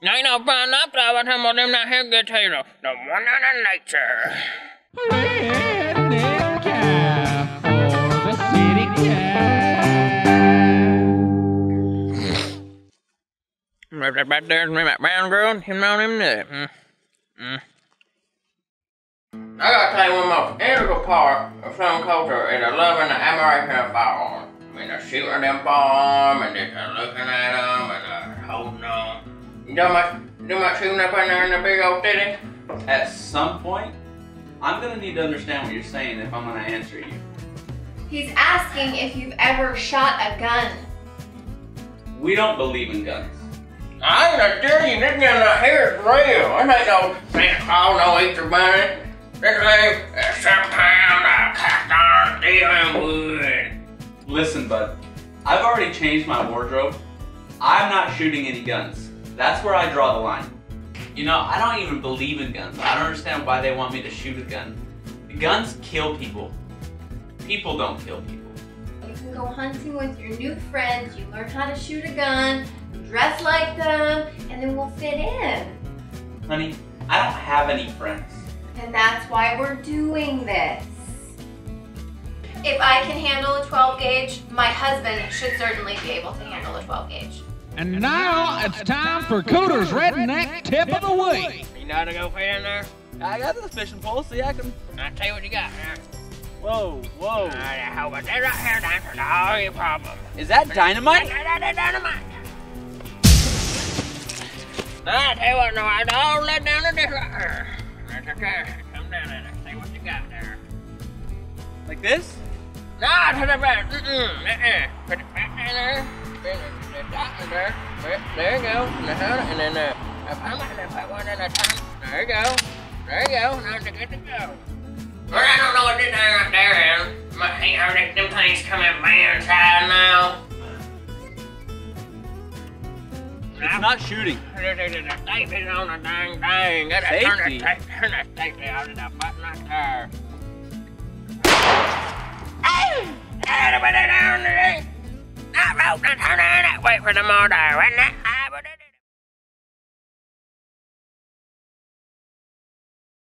The one in nature. Right there, my brown girl, him on him there. I gotta tell you one most integral part of some culture is a love and the admiration of firearms. I mean, they're shooting them firearms and they're looking at them and they're holding them. You know much shooting up in there in the big old city? At some point, I'm gonna need to understand what you're saying if I'm gonna answer you. He's asking if you've ever shot a gun. We don't believe in guns. I ain't gonna tell you, this gun out here is real. I ain't no Santa Claus, no Easter bunny. This thing is sometimes a cast iron steel and wood. Listen, bud, I've already changed my wardrobe. I'm not shooting any guns. That's where I draw the line. You know, I don't even believe in guns. I don't understand why they want me to shoot a gun. Guns kill people. People don't kill people. You can go hunting with your new friends. You learn how to shoot a gun. Dress like them, and then we'll fit in. Honey, I don't have any friends. And that's why we're doing this. If I can handle a 12 gauge, my husband should certainly be able to handle a 12 gauge. And now it's time for Cooter's Redneck Tip of the Week. You know how to go fit in there? I got this fishing pole, see I can. I'll tell you what you got there. Whoa, whoa. All right, I hope I did right here to answer all your problems. Is that dynamite? That is dynamite. I tell you what, no, I don't let down the dish right there. That's okay. Come down there. See what you got there. Like this? No, to the back. Put it back in there. There you go. And then put one at a time. There you go. There you go. Now it's good to go. Well, I don't know what this thing right there is. I ain't heard them things coming by inside now. It's not shooting. Safety's on the dang thing. Safety? Turn that safety out of that button right there. Hey! Everybody down there! Not voting, turn on that way for the motor. When that